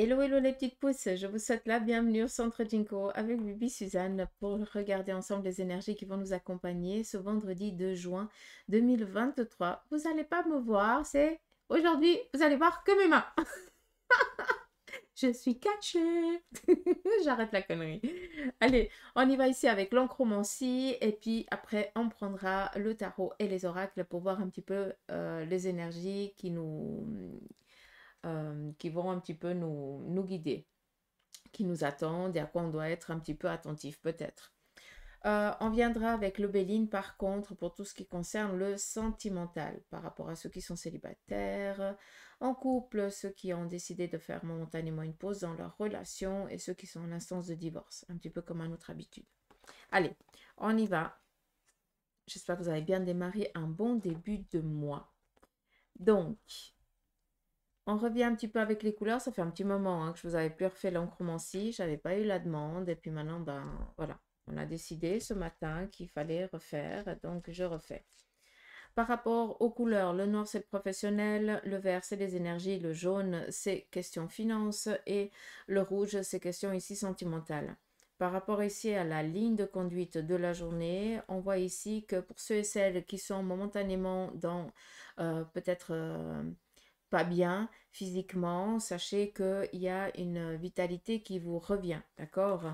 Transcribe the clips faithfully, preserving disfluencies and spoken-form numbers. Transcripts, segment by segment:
Hello, hello les petites pousses, je vous souhaite la bienvenue au Centre Ginkgo avec Bibi Suzanne pour regarder ensemble les énergies qui vont nous accompagner ce vendredi deux juin deux mille vingt-trois. Vous n'allez pas me voir, c'est aujourd'hui, vous allez voir que mes mains. Je suis cachée. J'arrête la connerie. Allez, on y va ici avec l'encromancie et puis après on prendra le tarot et les oracles pour voir un petit peu euh, les énergies qui nous... Euh, qui vont un petit peu nous, nous guider, qui nous attendent et à quoi on doit être un petit peu attentif peut-être. Euh, on viendra avec le Béline par contre pour tout ce qui concerne le sentimental par rapport à ceux qui sont célibataires, en couple, ceux qui ont décidé de faire momentanément une pause dans leur relation et ceux qui sont en instance de divorce, un petit peu comme à notre habitude. Allez, on y va. J'espère que vous avez bien démarré un bon début de mois. Donc, on revient un petit peu avec les couleurs. Ça fait un petit moment hein, que je vous avais plus refait l'encromancie. Je n'avais pas eu la demande. Et puis maintenant, ben voilà. On a décidé ce matin qu'il fallait refaire. Donc, je refais. Par rapport aux couleurs, le noir, c'est le professionnel. Le vert, c'est les énergies. Le jaune, c'est question finance. Et le rouge, c'est question ici sentimentale. Par rapport ici à la ligne de conduite de la journée, on voit ici que pour ceux et celles qui sont momentanément dans euh, peut-être... Euh, pas bien physiquement, sachez qu'il y a une vitalité qui vous revient, d'accord?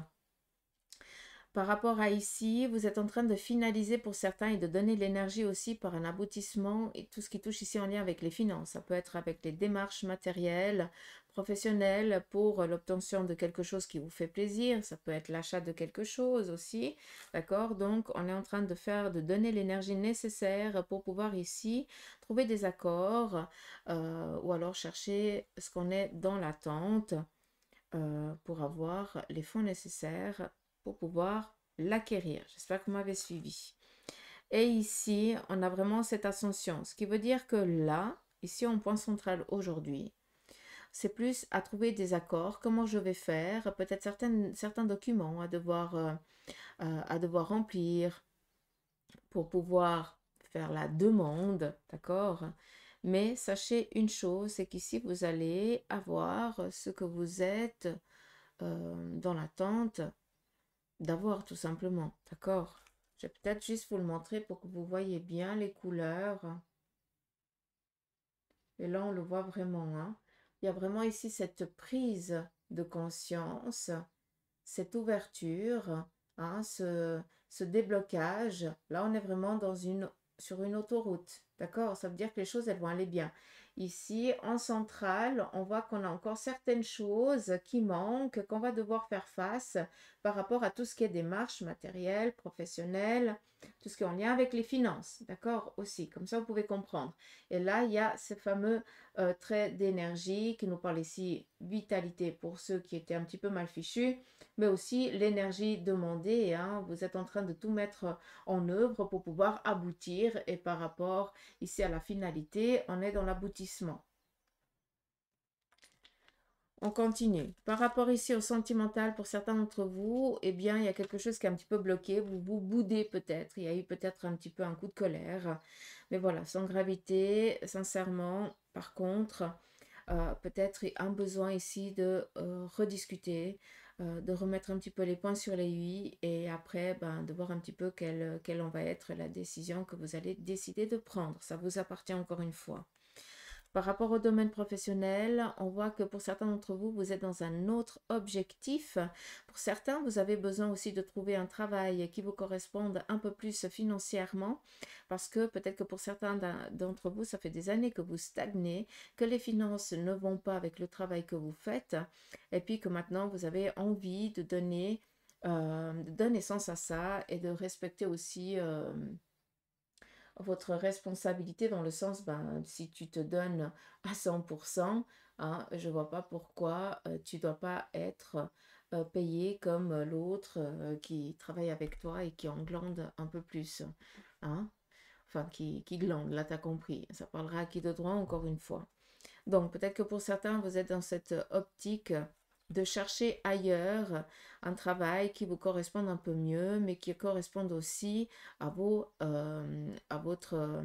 Par rapport à ici, vous êtes en train de finaliser pour certains et de donner l'énergie aussi par un aboutissement et tout ce qui touche ici en lien avec les finances. Ça peut être avec les démarches matérielles, professionnelles pour l'obtention de quelque chose qui vous fait plaisir. Ça peut être l'achat de quelque chose aussi, d'accord? Donc, on est en train de faire, de donner l'énergie nécessaire pour pouvoir ici trouver des accords euh, ou alors chercher ce qu'on est dans l'attente euh, pour avoir les fonds nécessaires pour pouvoir l'acquérir. J'espère que vous m'avez suivi. Et ici, on a vraiment cette ascension. Ce qui veut dire que là, ici en point central aujourd'hui, c'est plus à trouver des accords. Comment je vais faire? Peut-être certains documents à devoir, euh, euh, à devoir remplir pour pouvoir faire la demande. D'accord? Mais sachez une chose, c'est qu'ici, vous allez avoir ce que vous êtes euh, dans l'attente d'avoir tout simplement, d'accord? Je vais peut-être juste vous le montrer pour que vous voyez bien les couleurs. Et là, on le voit vraiment, hein? Il y a vraiment ici cette prise de conscience, cette ouverture, hein, ce, ce déblocage. Là, on est vraiment dans une, sur une autoroute, d'accord? Ça veut dire que les choses, elles vont aller bien. Ici, en centrale, on voit qu'on a encore certaines choses qui manquent, qu'on va devoir faire face par rapport à tout ce qui est démarches matérielles, professionnelles, tout ce qui est en lien avec les finances, d'accord, aussi. Comme ça, vous pouvez comprendre. Et là, il y a ce fameux euh, trait d'énergie qui nous parle ici, vitalité pour ceux qui étaient un petit peu mal fichus, mais aussi l'énergie demandée. Hein, vous êtes en train de tout mettre en œuvre pour pouvoir aboutir. Et par rapport ici à la finalité, on est dans l'aboutissement. On continue. Par rapport ici au sentimental, pour certains d'entre vous, eh bien, il y a quelque chose qui est un petit peu bloqué. Vous vous boudez peut-être. Il y a eu peut-être un petit peu un coup de colère. Mais voilà, sans gravité, sincèrement. Par contre, euh, peut-être un besoin ici de euh, rediscuter, euh, de remettre un petit peu les points sur les i et après, ben, de voir un petit peu quelle, quelle en va être la décision que vous allez décider de prendre. Ça vous appartient encore une fois. Par rapport au domaine professionnel, on voit que pour certains d'entre vous, vous êtes dans un autre objectif. Pour certains, vous avez besoin aussi de trouver un travail qui vous corresponde un peu plus financièrement parce que peut-être que pour certains d'entre vous, ça fait des années que vous stagnez, que les finances ne vont pas avec le travail que vous faites et puis que maintenant, vous avez envie de donner, euh, de donner sens à ça et de respecter aussi... Euh, votre responsabilité dans le sens, ben, si tu te donnes à cent pour cent, hein, je ne vois pas pourquoi euh, tu ne dois pas être euh, payé comme euh, l'autre euh, qui travaille avec toi et qui en glande un peu plus. Hein? Enfin, qui, qui glande, là tu as compris. Ça parlera à qui de droit encore une fois. Donc, peut-être que pour certains, vous êtes dans cette optique de chercher ailleurs un travail qui vous corresponde un peu mieux, mais qui corresponde aussi à vos, euh, à votre, euh,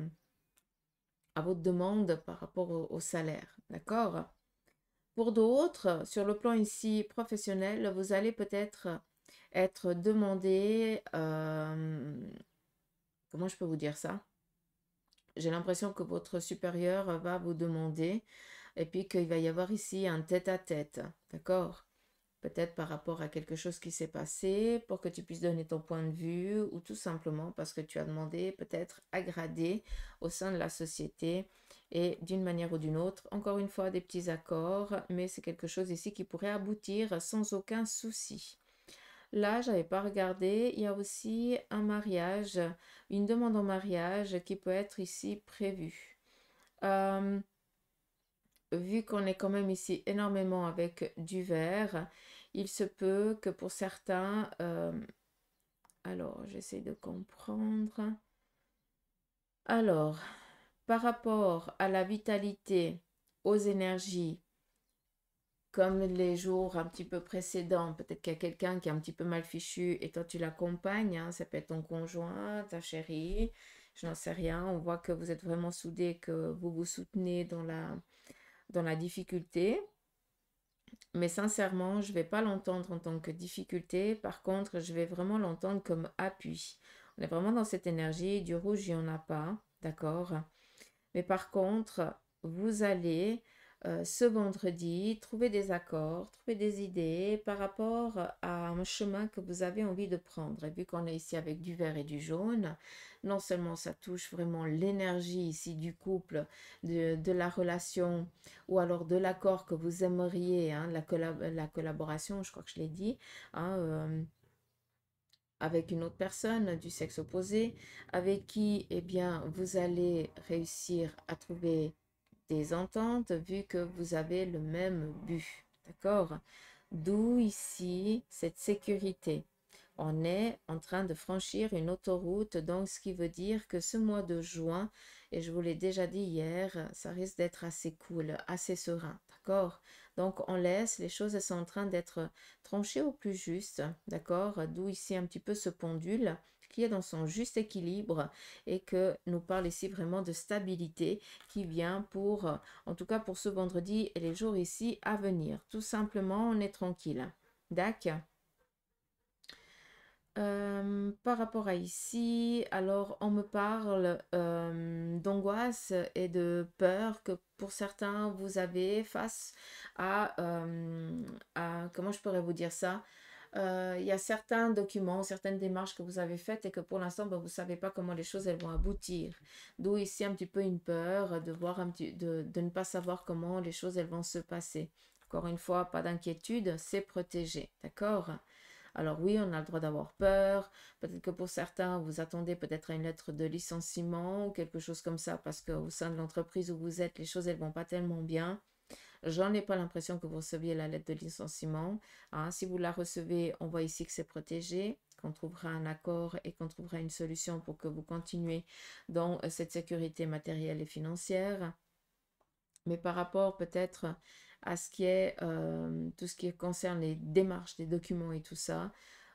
à votre demande par rapport au, au salaire, d'accord? Pour d'autres, sur le plan ici professionnel, vous allez peut-être être demandé, euh, comment je peux vous dire ça? J'ai l'impression que votre supérieur va vous demander et puis qu'il va y avoir ici un tête-à-tête, d'accord? Peut-être par rapport à quelque chose qui s'est passé pour que tu puisses donner ton point de vue ou tout simplement parce que tu as demandé peut-être à grader au sein de la société et d'une manière ou d'une autre, encore une fois, des petits accords, mais c'est quelque chose ici qui pourrait aboutir sans aucun souci. Là, je n'avais pas regardé, il y a aussi un mariage, une demande en mariage qui peut être ici prévue. Euh, Vu qu'on est quand même ici énormément avec du vert, il se peut que pour certains... Euh, alors, j'essaie de comprendre. Alors, par rapport à la vitalité, aux énergies, comme les jours un petit peu précédents, peut-être qu'il y a quelqu'un qui est un petit peu mal fichu et toi, tu l'accompagnes. Hein, ça peut être ton conjoint, ta chérie, je n'en sais rien. On voit que vous êtes vraiment soudés, que vous vous soutenez dans la... dans la difficulté, mais sincèrement, je ne vais pas l'entendre en tant que difficulté. Par contre, je vais vraiment l'entendre comme appui. On est vraiment dans cette énergie. Du rouge, il n'y en a pas, d'accord? Mais par contre, vous allez euh, ce vendredi trouver des accords, trouver des idées par rapport à un chemin que vous avez envie de prendre. Et vu qu'on est ici avec du vert et du jaune, non seulement ça touche vraiment l'énergie ici du couple, de, de la relation ou alors de l'accord que vous aimeriez, hein, la, collab la collaboration, je crois que je l'ai dit, hein, euh, avec une autre personne du sexe opposé, avec qui eh bien, vous allez réussir à trouver des ententes vu que vous avez le même but. D'accord? D'où ici cette sécurité. On est en train de franchir une autoroute, donc ce qui veut dire que ce mois de juin, et je vous l'ai déjà dit hier, ça risque d'être assez cool, assez serein, d'accord? Donc on laisse, les choses sont en train d'être tranchées au plus juste, d'accord? D'où ici un petit peu ce pendule qui est dans son juste équilibre et que nous parle ici vraiment de stabilité qui vient pour, en tout cas pour ce vendredi et les jours ici à venir. Tout simplement, on est tranquille, d'accord? Euh, par rapport à ici, alors on me parle euh, d'angoisse et de peur que pour certains vous avez face à, euh, à comment je pourrais vous dire ça, euh, il y a certains documents, certaines démarches que vous avez faites et que pour l'instant ben, vous ne savez pas comment les choses elles vont aboutir. D'où ici un petit peu une peur de, voir un petit, de, de ne pas savoir comment les choses elles vont se passer. Encore une fois, pas d'inquiétude, c'est protégé, d'accord ? Alors oui, on a le droit d'avoir peur, peut-être que pour certains, vous attendez peut-être à une lettre de licenciement ou quelque chose comme ça, parce qu'au sein de l'entreprise où vous êtes, les choses elles vont pas tellement bien. J'en ai pas l'impression que vous receviez la lettre de licenciement. Hein, si vous la recevez, on voit ici que c'est protégé, qu'on trouvera un accord et qu'on trouvera une solution pour que vous continuez dans cette sécurité matérielle et financière. Mais par rapport peut-être... à ce qui est euh, tout ce qui concerne les démarches, les documents et tout ça,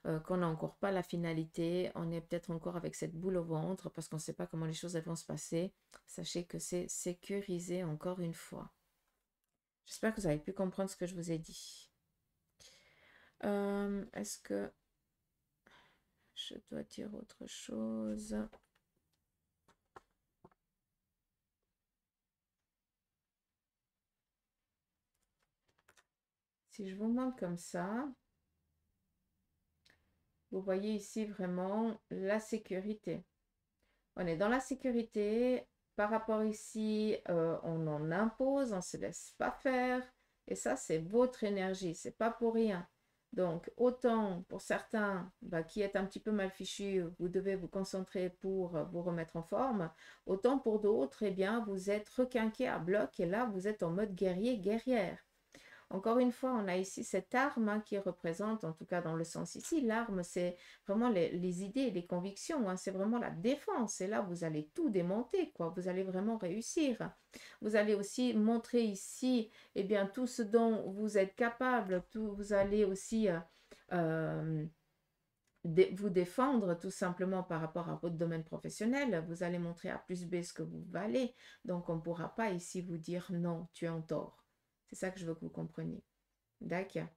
euh, qu'on n'a encore pas la finalité, on est peut-être encore avec cette boule au ventre parce qu'on ne sait pas comment les choses elles vont se passer. Sachez que c'est sécurisé encore une fois. J'espère que vous avez pu comprendre ce que je vous ai dit. Euh, Est-ce que je dois dire autre chose ? Si je vous montre comme ça, vous voyez ici vraiment la sécurité. On est dans la sécurité. Par rapport ici, euh, on en impose, on ne se laisse pas faire. Et ça, c'est votre énergie, c'est pas pour rien. Donc, autant pour certains bah, qui êtes un petit peu mal fichus, vous devez vous concentrer pour vous remettre en forme. Autant pour d'autres, eh bien, vous êtes requinqués à bloc et là, vous êtes en mode guerrier, guerrière. Encore une fois, on a ici cette arme hein, qui représente, en tout cas dans le sens ici, l'arme, c'est vraiment les, les idées et les convictions, hein, c'est vraiment la défense. Et là, vous allez tout démonter, quoi. Vous allez vraiment réussir. Vous allez aussi montrer ici eh bien, tout ce dont vous êtes capable. Tout, vous allez aussi euh, euh, dé vous défendre tout simplement par rapport à votre domaine professionnel. Vous allez montrer A plus B ce que vous valez. Donc, on ne pourra pas ici vous dire non, tu es en tort. C'est ça que je veux que vous compreniez. D'accord.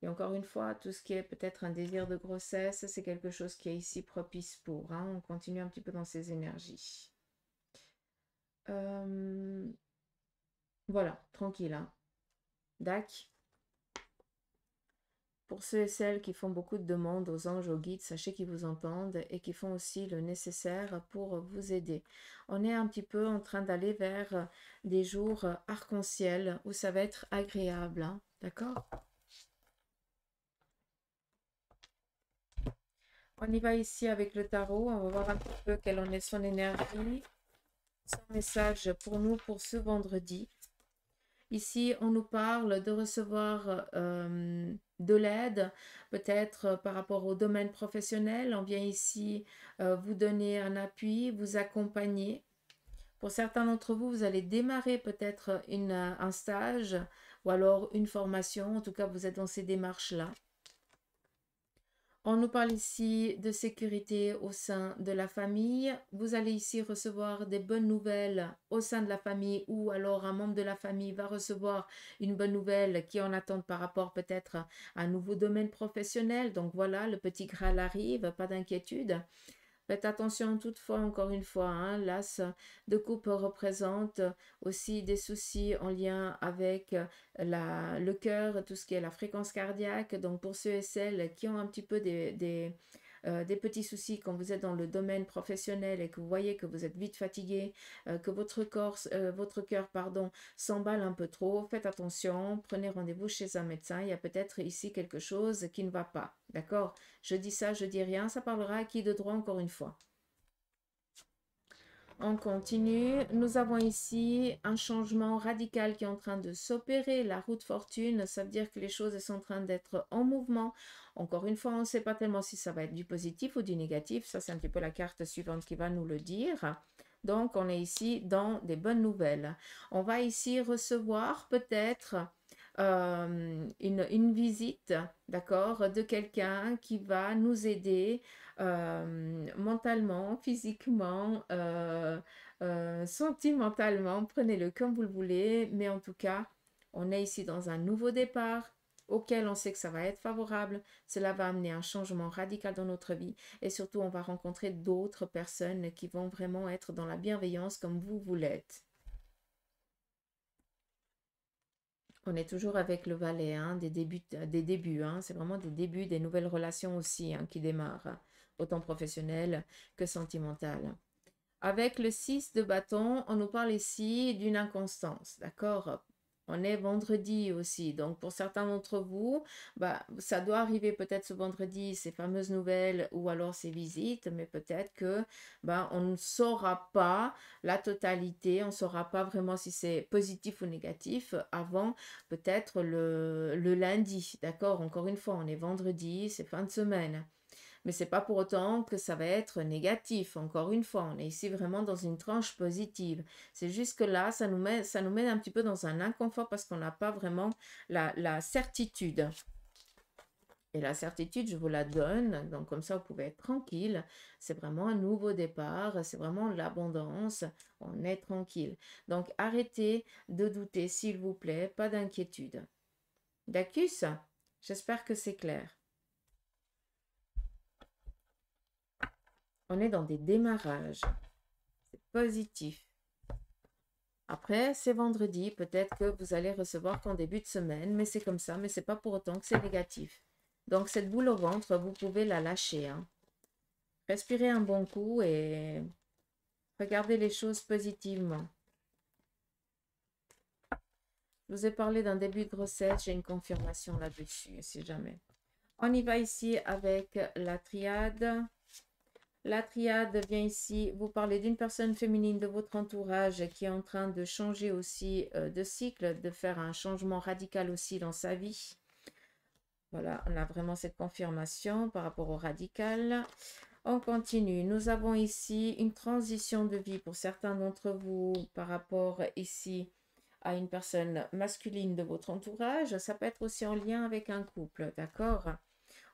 Et encore une fois, tout ce qui est peut-être un désir de grossesse, c'est quelque chose qui est ici propice pour. Hein. On continue un petit peu dans ces énergies. Euh... Voilà, tranquille. Hein. D'accord. Pour ceux et celles qui font beaucoup de demandes aux anges, aux guides, sachez qu'ils vous entendent et qu'ils font aussi le nécessaire pour vous aider. On est un petit peu en train d'aller vers des jours arc-en-ciel où ça va être agréable, hein, d'accord? On y va ici avec le tarot, on va voir un petit peu quelle en est son énergie, son message pour nous pour ce vendredi. Ici, on nous parle de recevoir euh, de l'aide, peut-être par rapport au domaine professionnel. On vient ici euh, vous donner un appui, vous accompagner. Pour certains d'entre vous, vous allez démarrer peut-être un stage ou alors une formation. En tout cas, vous êtes dans ces démarches-là. On nous parle ici de sécurité au sein de la famille. Vous allez ici recevoir des bonnes nouvelles au sein de la famille ou alors un membre de la famille va recevoir une bonne nouvelle qui en attend par rapport peut-être à un nouveau domaine professionnel. Donc voilà, le petit Graal arrive, pas d'inquiétude. Faites attention toutefois, encore une fois, hein, l'as de coupe représente aussi des soucis en lien avec la, le cœur, tout ce qui est la fréquence cardiaque. Donc pour ceux et celles qui ont un petit peu des, des, euh, des petits soucis quand vous êtes dans le domaine professionnel et que vous voyez que vous êtes vite fatigué, euh, que votre corps, euh, votre cœur pardon, s'emballe un peu trop, faites attention, prenez rendez-vous chez un médecin. Il y a peut-être ici quelque chose qui ne va pas. D'accord? Je dis ça, je dis rien. Ça parlera à qui de droit encore une fois. On continue. Nous avons ici un changement radical qui est en train de s'opérer. La roue de fortune, ça veut dire que les choses sont en train d'être en mouvement. Encore une fois, on ne sait pas tellement si ça va être du positif ou du négatif. Ça, c'est un petit peu la carte suivante qui va nous le dire. Donc, on est ici dans des bonnes nouvelles. On va ici recevoir peut-être... Euh, une, une visite, d'accord, de quelqu'un qui va nous aider euh, mentalement, physiquement, euh, euh, sentimentalement, prenez-le comme vous le voulez, mais en tout cas, on est ici dans un nouveau départ auquel on sait que ça va être favorable. Cela va amener un changement radical dans notre vie et surtout, on va rencontrer d'autres personnes qui vont vraiment être dans la bienveillance comme vous, vous l'êtes. On est toujours avec le valet, hein, des débuts, des débuts hein, c'est vraiment des débuts, des nouvelles relations aussi hein, qui démarrent, autant professionnelles que sentimentales. Avec le six de bâton, on nous parle ici d'une inconstance, d'accord? On est vendredi aussi, donc pour certains d'entre vous, bah, ça doit arriver peut-être ce vendredi, ces fameuses nouvelles ou alors ces visites, mais peut-être que bah, on ne saura pas la totalité, on ne saura pas vraiment si c'est positif ou négatif avant peut-être le, le lundi, d'accord? Encore une fois, on est vendredi, c'est fin de semaine. Mais ce n'est pas pour autant que ça va être négatif. Encore une fois, on est ici vraiment dans une tranche positive. C'est juste que là, ça nous met, ça nous mène un petit peu dans un inconfort parce qu'on n'a pas vraiment la, la certitude. Et la certitude, je vous la donne. Donc, comme ça, vous pouvez être tranquille. C'est vraiment un nouveau départ. C'est vraiment l'abondance. On est tranquille. Donc, arrêtez de douter, s'il vous plaît. Pas d'inquiétude. Dacus, j'espère que c'est clair. On est dans des démarrages, c'est positif. Après, c'est vendredi, peut-être que vous allez recevoir qu'en début de semaine, mais c'est comme ça, mais ce n'est pas pour autant que c'est négatif. Donc, cette boule au ventre, vous pouvez la lâcher. Hein. Respirez un bon coup et regardez les choses positivement. Je vous ai parlé d'un début de grossesse, j'ai une confirmation là-dessus, si jamais. On y va ici avec la triade. La triade vient ici vous parler d'une personne féminine de votre entourage qui est en train de changer aussi euh, de cycle, de faire un changement radical aussi dans sa vie. Voilà, on a vraiment cette confirmation par rapport au radical. On continue. Nous avons ici une transition de vie pour certains d'entre vous par rapport ici à une personne masculine de votre entourage. Ça peut être aussi en lien avec un couple, d'accord ?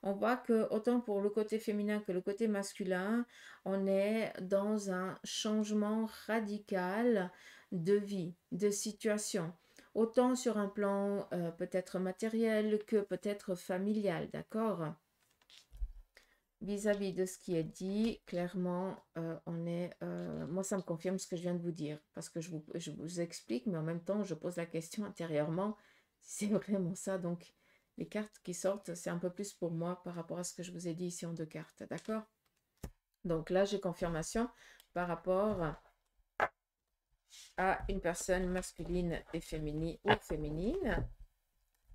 On voit que autant pour le côté féminin que le côté masculin, on est dans un changement radical de vie, de situation. autant sur un plan euh, peut-être matériel que peut-être familial, d'accord? Vis-à-vis de ce qui est dit, clairement, euh, on est, euh, moi ça me confirme ce que je viens de vous dire, parce que je vous, je vous explique, mais en même temps, je pose la question intérieurement, si c'est vraiment ça, donc les cartes qui sortent, c'est un peu plus pour moi par rapport à ce que je vous ai dit ici en deux cartes, d'accord? Donc là, j'ai confirmation par rapport à une personne masculine et féminine, ou féminine,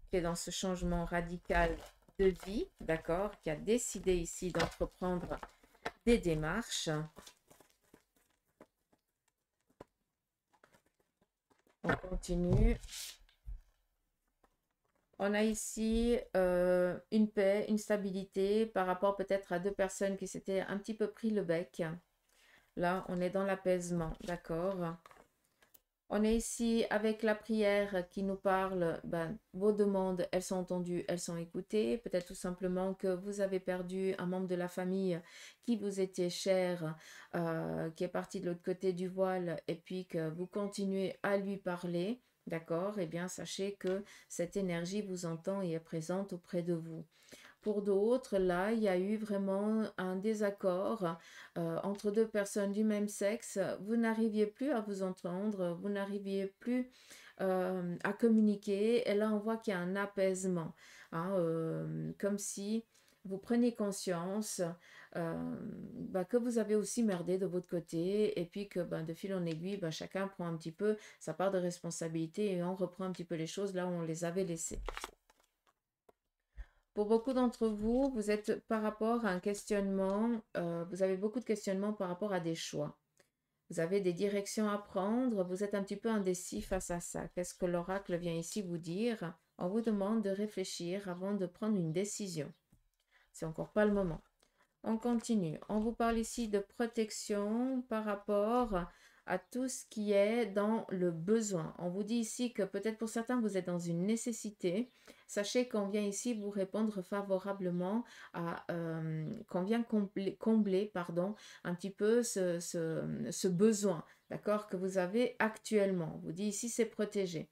qui est dans ce changement radical de vie, d'accord, qui a décidé ici d'entreprendre des démarches. On continue. On a ici euh, une paix, une stabilité par rapport peut-être à deux personnes qui s'étaient un petit peu pris le bec. Là, on est dans l'apaisement, d'accord? On est ici avec la prière qui nous parle, ben, vos demandes, elles sont entendues, elles sont écoutées. Peut-être tout simplement que vous avez perdu un membre de la famille qui vous était cher, euh, qui est parti de l'autre côté du voile et puis que vous continuez à lui parler, d'accord? Eh bien, sachez que cette énergie vous entend et est présente auprès de vous. Pour d'autres, là, il y a eu vraiment un désaccord euh, entre deux personnes du même sexe. Vous n'arriviez plus à vous entendre, vous n'arriviez plus euh, à communiquer. Et là, on voit qu'il y a un apaisement, hein, euh, comme si vous preniez conscience euh, bah, que vous avez aussi merdé de votre côté et puis que bah, de fil en aiguille, bah, chacun prend un petit peu sa part de responsabilité et on reprend un petit peu les choses là où on les avait laissées. Pour beaucoup d'entre vous, vous êtes par rapport à un questionnement, euh, vous avez beaucoup de questionnements par rapport à des choix. Vous avez des directions à prendre, vous êtes un petit peu indécis face à ça. Qu'est-ce que l'oracle vient ici vous dire? On vous demande de réfléchir avant de prendre une décision. C'est encore pas le moment. On continue. On vous parle ici de protection par rapport à tout ce qui est dans le besoin. On vous dit ici que peut-être pour certains, vous êtes dans une nécessité. Sachez qu'on vient ici vous répondre favorablement, à euh, qu'on vient combler, combler pardon, un petit peu ce, ce, ce besoin, d'accord, que vous avez actuellement. On vous dit ici, c'est protégé.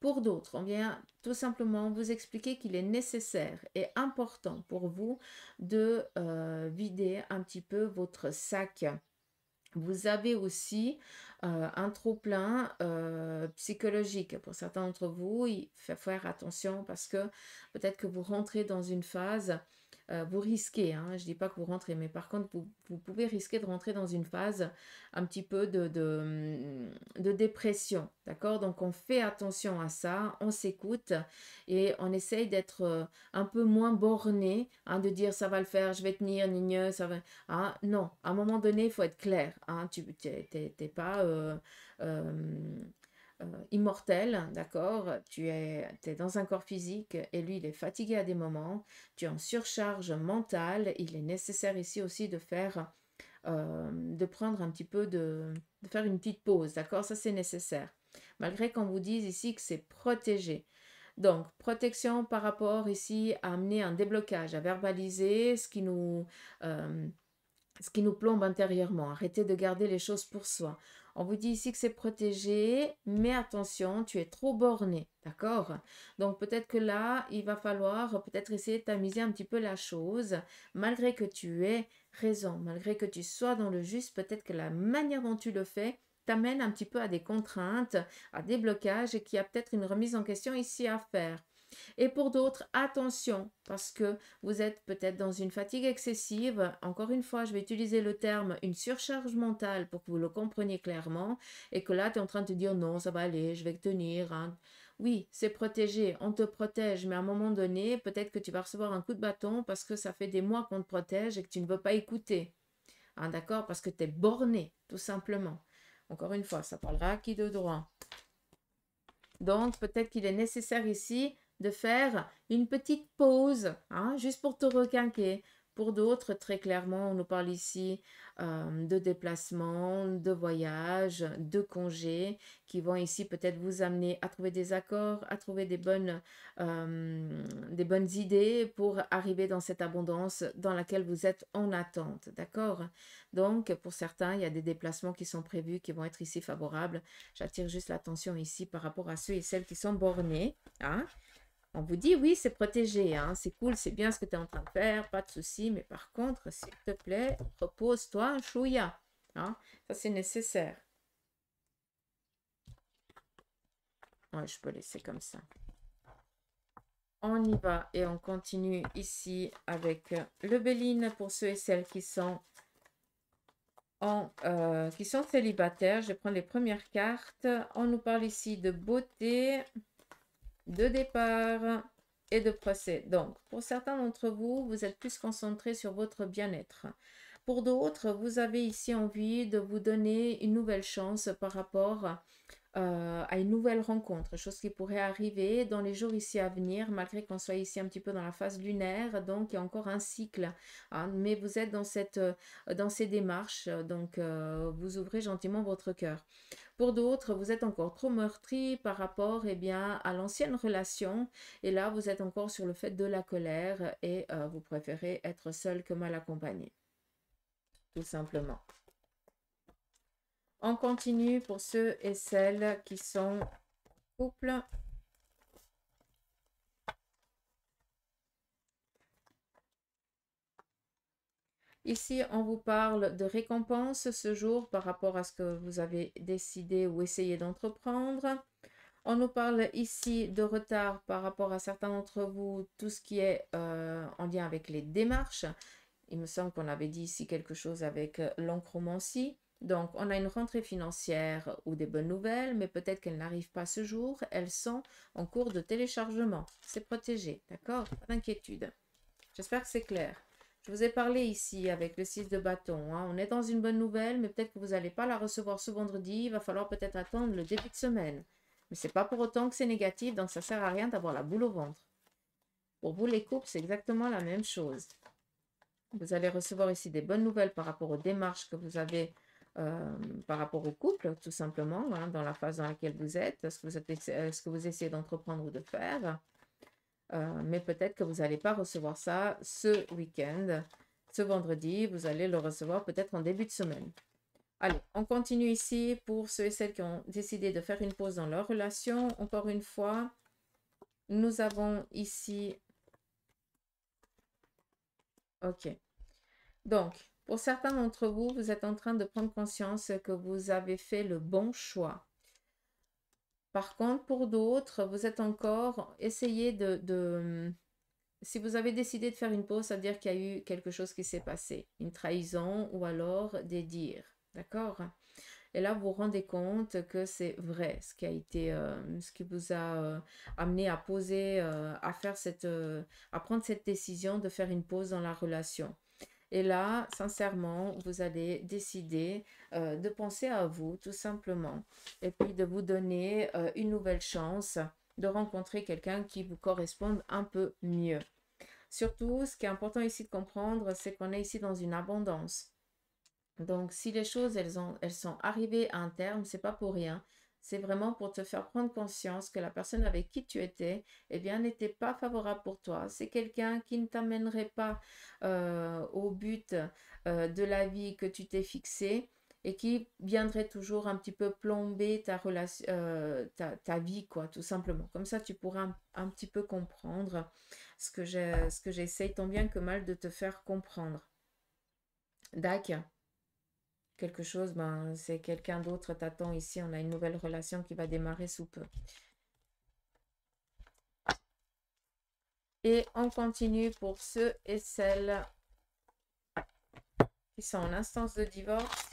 Pour d'autres, on vient tout simplement vous expliquer qu'il est nécessaire et important pour vous de euh, vider un petit peu votre sac. Vous avez aussi euh, un trop-plein euh, psychologique. Pour certains d'entre vous, il faut faire attention parce que peut-être que vous rentrez dans une phase, euh, vous risquez, hein, je ne dis pas que vous rentrez, mais par contre, vous, vous pouvez risquer de rentrer dans une phase un petit peu de, de, de dépression, d'accord? Donc, on fait attention à ça, on s'écoute et on essaye d'être un peu moins borné, hein, de dire « ça va le faire, je vais tenir, nigneux, ça va... Hein » Non, à un moment donné, il faut être clair, hein, tu n'es pas... Euh, euh, Euh, immortel, d'accord, tu es, t'es dans un corps physique et lui il est fatigué à des moments, tu es en surcharge mentale, il est nécessaire ici aussi de faire, euh, de prendre un petit peu de, de faire une petite pause, d'accord, ça c'est nécessaire, malgré qu'on vous dise ici que c'est protégé. Donc, protection par rapport ici à amener un déblocage, à verbaliser ce qui nous, euh, ce qui nous plombe intérieurement, arrêter de garder les choses pour soi. On vous dit ici que c'est protégé, mais attention, tu es trop borné, d'accord? Donc, peut-être que là, il va falloir peut-être essayer de tamiser un petit peu la chose. Malgré que tu aies raison, malgré que tu sois dans le juste, peut-être que la manière dont tu le fais t'amène un petit peu à des contraintes, à des blocages et qu'il y a peut-être une remise en question ici à faire. Et pour d'autres, attention, parce que vous êtes peut-être dans une fatigue excessive. Encore une fois, je vais utiliser le terme une surcharge mentale pour que vous le compreniez clairement et que là, tu es en train de te dire non, ça va aller, je vais tenir. Hein. Oui, c'est protégé, on te protège, mais à un moment donné, peut-être que tu vas recevoir un coup de bâton parce que ça fait des mois qu'on te protège et que tu ne veux pas écouter. Hein, d'accord? Parce que tu es borné, tout simplement. Encore une fois, ça parlera à qui de droit. Donc, peut-être qu'il est nécessaire ici de faire une petite pause, hein, juste pour te requinquer, Pour d'autres, très clairement, on nous parle ici euh, de déplacements, de voyages, de congés qui vont ici peut-être vous amener à trouver des accords, à trouver des bonnes, euh, des bonnes idées pour arriver dans cette abondance dans laquelle vous êtes en attente, d'accord? Donc, pour certains, il y a des déplacements qui sont prévus, qui vont être ici favorables. J'attire juste l'attention ici par rapport à ceux et celles qui sont bornés, hein? On vous dit, oui, c'est protégé, hein, c'est cool, c'est bien ce que tu es en train de faire, pas de souci, mais par contre, s'il te plaît, repose-toi un chouïa, hein, ça c'est nécessaire. Ouais, je peux laisser comme ça. On y va et on continue ici avec le Béline pour ceux et celles qui sont, en, euh, qui sont célibataires. Je vais prendre les premières cartes. On nous parle ici de beauté, de départ et de procès. Donc, pour certains d'entre vous, vous êtes plus concentrés sur votre bien-être. Pour d'autres, vous avez ici envie de vous donner une nouvelle chance par rapport euh, à une nouvelle rencontre, chose qui pourrait arriver dans les jours ici à venir, malgré qu'on soit ici un petit peu dans la phase lunaire, donc il y a encore un cycle, hein, mais vous êtes dans, cette, dans ces démarches, donc euh, vous ouvrez gentiment votre cœur. Pour d'autres, vous êtes encore trop meurtri par rapport eh bien, à l'ancienne relation. Et là, vous êtes encore sur le fait de la colère et euh, vous préférez être seul que mal accompagné. Tout simplement. On continue pour ceux et celles qui sont couple. Ici, on vous parle de récompense ce jour par rapport à ce que vous avez décidé ou essayé d'entreprendre. On nous parle ici de retard par rapport à certains d'entre vous, tout ce qui est euh, en lien avec les démarches. Il me semble qu'on avait dit ici quelque chose avec l'encromancie. Donc, on a une rentrée financière ou des bonnes nouvelles, mais peut-être qu'elles n'arrivent pas ce jour. Elles sont en cours de téléchargement. C'est protégé, d'accord? Pas d'inquiétude. J'espère que c'est clair. Je vous ai parlé ici avec le six de bâton. Hein. On est dans une bonne nouvelle, mais peut-être que vous n'allez pas la recevoir ce vendredi. Il va falloir peut-être attendre le début de semaine. Mais ce n'est pas pour autant que c'est négatif, donc ça ne sert à rien d'avoir la boule au ventre. Pour vous, les couples, c'est exactement la même chose. Vous allez recevoir ici des bonnes nouvelles par rapport aux démarches que vous avez euh, par rapport au couple, tout simplement, hein, dans la phase dans laquelle vous êtes, ce que vous, êtes, ce que vous essayez d'entreprendre ou de faire. Euh, mais peut-être que vous n'allez pas recevoir ça ce week-end, ce vendredi, vous allez le recevoir peut-être en début de semaine. Allez, on continue ici pour ceux et celles qui ont décidé de faire une pause dans leur relation. Encore une fois, nous avons ici... Ok. Donc, pour certains d'entre vous, vous êtes en train de prendre conscience que vous avez fait le bon choix. Par contre, pour d'autres, vous êtes encore essayez de, de... Si vous avez décidé de faire une pause, ça veut dire qu'il y a eu quelque chose qui s'est passé. Une trahison ou alors des dires. D'accord? Et là, vous vous rendez compte que c'est vrai ce qui a été, euh, ce qui vous a euh, amené à poser, euh, à faire cette, euh, à prendre cette décision de faire une pause dans la relation. Et là, sincèrement, vous allez décider euh, de penser à vous, tout simplement. Et puis, de vous donner euh, une nouvelle chance de rencontrer quelqu'un qui vous corresponde un peu mieux. Surtout, ce qui est important ici de comprendre, c'est qu'on est ici dans une abondance. Donc, si les choses, elles, ont, elles sont arrivées à un terme, c'est pas pour rien. C'est vraiment pour te faire prendre conscience que la personne avec qui tu étais, eh bien, n'était pas favorable pour toi. C'est quelqu'un qui ne t'amènerait pas euh, au but euh, de la vie que tu t'es fixé et qui viendrait toujours un petit peu plomber ta, relation, euh, ta, ta vie, quoi, tout simplement. Comme ça, tu pourras un, un petit peu comprendre ce que j'essaye tant bien que mal de te faire comprendre. D'accord ? Quelque chose, ben, c'est quelqu'un d'autre t'attend ici. On a une nouvelle relation qui va démarrer sous peu. Et on continue pour ceux et celles qui sont en instance de divorce.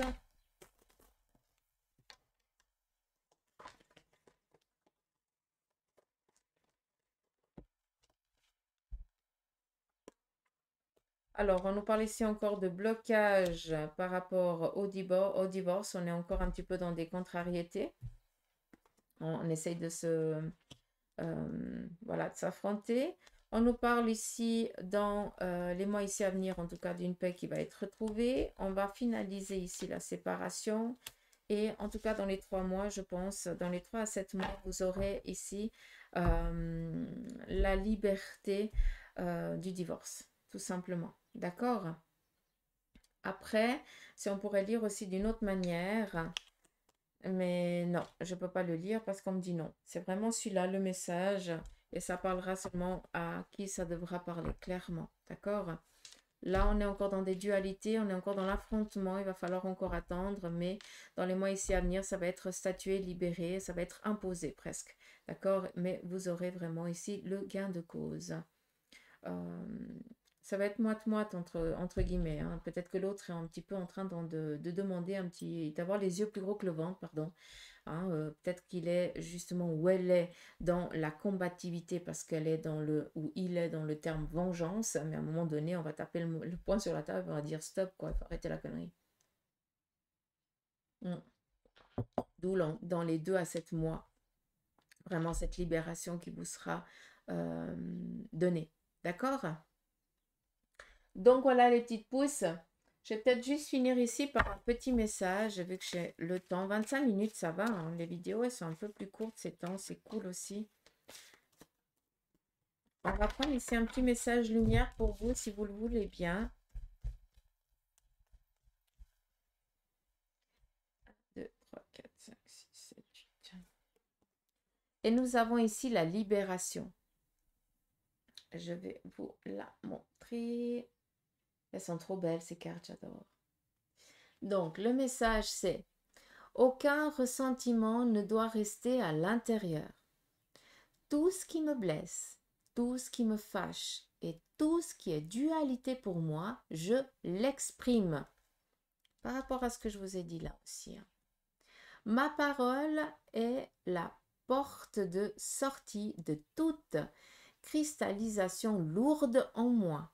Alors, on nous parle ici encore de blocage par rapport au divorce. On est encore un petit peu dans des contrariétés. On, on essaye de se, euh, voilà, de s'affronter. On nous parle ici, dans euh, les mois ici à venir, en tout cas, d'une paix qui va être retrouvée. On va finaliser ici la séparation. Et en tout cas, dans les trois mois, je pense, dans les trois à sept mois, vous aurez ici euh, la liberté euh, du divorce, tout simplement. D'accord? Après, si on pourrait lire aussi d'une autre manière... Mais non, je ne peux pas le lire parce qu'on me dit non. C'est vraiment celui-là, le message. Et ça parlera seulement à qui ça devra parler, clairement. D'accord? Là, on est encore dans des dualités, on est encore dans l'affrontement. Il va falloir encore attendre. Mais dans les mois ici à venir, ça va être statué, libéré. Ça va être imposé presque. D'accord? Mais vous aurez vraiment ici le gain de cause. Euh, ça va être moite-moite, entre, entre guillemets. Hein. Peut-être que l'autre est un petit peu en train de, de demander un petit... d'avoir les yeux plus gros que le ventre, pardon. Hein, euh, peut-être qu'il est justement où elle est dans la combativité parce qu'elle est dans le... ou il est dans le terme vengeance. Mais à un moment donné, on va taper le, le poing sur la table et on va dire stop, quoi. Il faut arrêter la connerie. Hum. D'où dans les deux à sept mois, vraiment cette libération qui vous sera euh, donnée. D'accord? Donc voilà les petites pousses. Je vais peut-être juste finir ici par un petit message, vu que j'ai le temps. vingt-cinq minutes, ça va. Hein? Les vidéos, elles sont un peu plus courtes ces temps. C'est cool aussi. On va prendre ici un petit message lumière pour vous, si vous le voulez bien. un, deux, trois, quatre, cinq, six, sept, huit. Et nous avons ici la libération. Je vais vous la montrer. Elles sont trop belles, ces cartes, j'adore. Donc, le message, c'est « Aucun ressentiment ne doit rester à l'intérieur. Tout ce qui me blesse, tout ce qui me fâche et tout ce qui est dualité pour moi, je l'exprime. » Par rapport à ce que je vous ai dit là aussi. Hein. « Ma parole est la porte de sortie de toute cristallisation lourde en moi. »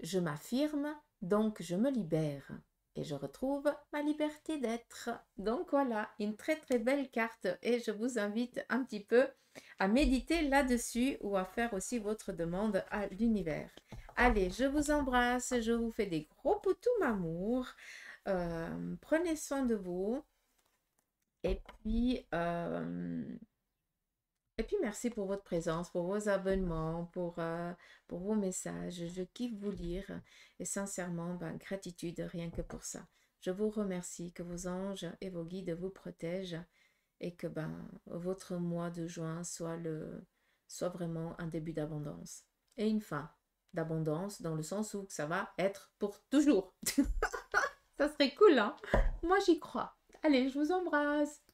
Je m'affirme, donc je me libère et je retrouve ma liberté d'être. Donc voilà, une très très belle carte et je vous invite un petit peu à méditer là-dessus ou à faire aussi votre demande à l'univers. Allez, je vous embrasse, je vous fais des gros poutous m'amour. Euh, prenez soin de vous et puis... Euh, Et puis, merci pour votre présence, pour vos abonnements, pour, euh, pour vos messages. Je kiffe vous lire et sincèrement, ben, gratitude rien que pour ça. Je vous remercie, que vos anges et vos guides vous protègent et que ben, votre mois de juin soit, le, soit vraiment un début d'abondance. Et une fin d'abondance dans le sens où ça va être pour toujours. Ça serait cool, hein? Moi, j'y crois. Allez, je vous embrasse.